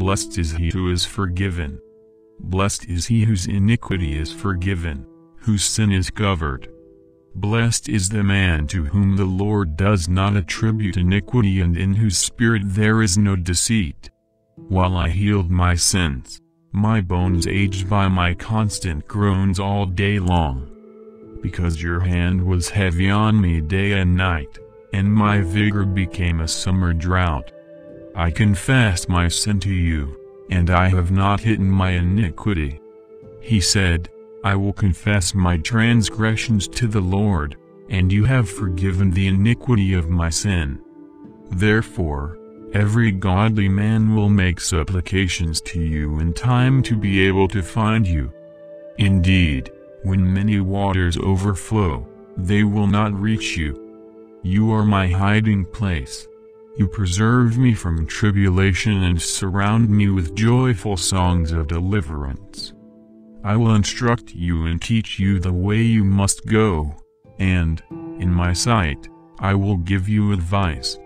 Blessed is he who is forgiven. Blessed is he whose iniquity is forgiven, whose sin is covered. Blessed is the man to whom the Lord does not attribute iniquity and in whose spirit there is no deceit. While I healed my sins, my bones aged by my constant groans all day long. Because your hand was heavy on me day and night, and my vigor became a summer drought. I confessed my sin to you, and I have not hidden my iniquity. He said, I will confess my transgressions to the Lord, and you have forgiven the iniquity of my sin. Therefore, every godly man will make supplications to you in time to be able to find you. Indeed, when many waters overflow, they will not reach you. You are my hiding place. You preserve me from tribulation and surround me with joyful songs of deliverance. I will instruct you and teach you the way you must go, and, in my sight, I will give you advice.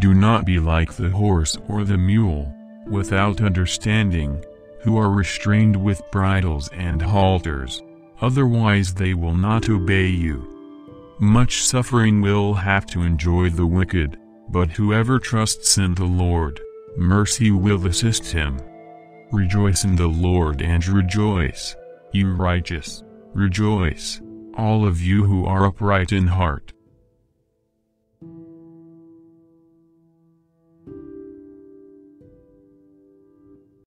Do not be like the horse or the mule, without understanding, who are restrained with bridles and halters, otherwise they will not obey you. Much suffering will have to enjoy the wicked, but whoever trusts in the Lord, mercy will assist him. Rejoice in the Lord and rejoice, you righteous, rejoice, all of you who are upright in heart.